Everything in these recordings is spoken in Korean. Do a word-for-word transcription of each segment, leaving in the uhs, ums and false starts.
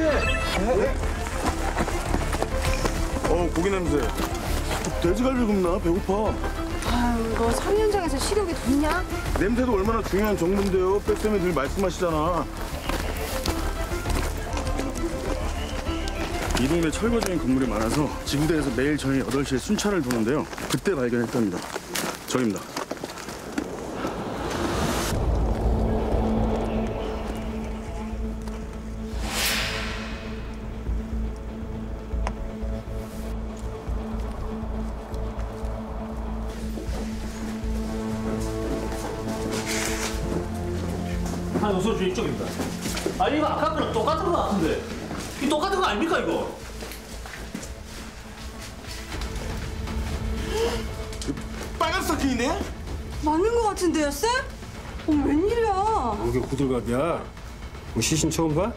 어떻게? 네? 어 고기 냄새. 돼지갈비 굽나? 배고파. 아유, 너 상현장에서 식욕이 돋냐? 냄새도 얼마나 중요한 정보인데요. 백쌤이 늘 말씀하시잖아. 이 동네 철거적인 건물이 많아서 지구대에서 매일 저녁 여덟 시에 순찰을 도는데요. 그때 발견했답니다. 저입니다. 아, 우선주 이쪽입니다. 아니, 이거 아까 거랑 똑같은 거 같은데. 이 똑같은 거 아닙니까, 이거? 빨간 스타킹이네? 맞는 거 같은데요, 쌤? 어, 웬일이야? 이게 호들갑이야? 뭐 시신 처음 봐?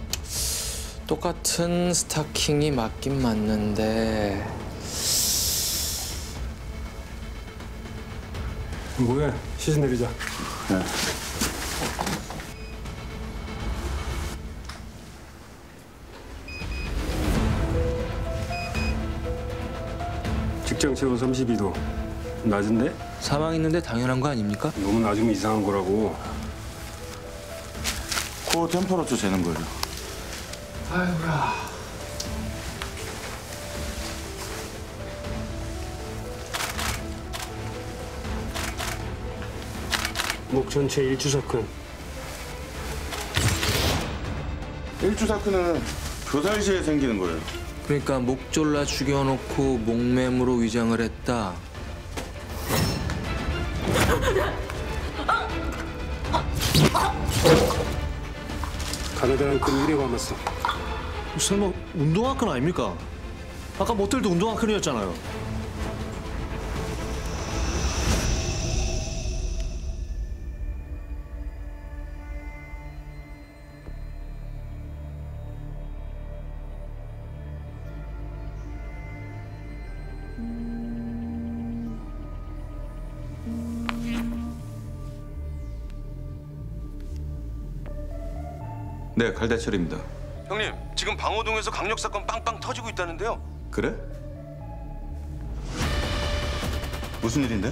똑같은 스타킹이 맞긴 맞는데. 뭐해? 시신 내리자. 네. 직장 체온 삼십이 도. 낮은데? 사망했는데 당연한 거 아닙니까? 너무 낮으면 이상한 거라고. 코어 템퍼러처 재는 거예요. 아이고야. 목 전체 일주사근. 일주사근은 교살 시에 생기는 거예요. 그러니까 목 졸라 죽여놓고 목매무로 위장을 했다. 가느다란 끈 일에 감았어. 설마 운동화 끈 아닙니까? 아까 모텔도 운동화 끈이었잖아요. 네, 갈대철입니다. 형님, 지금 방호동에서 강력사건 빵빵 터지고 있다는데요. 그래? 무슨 일인데?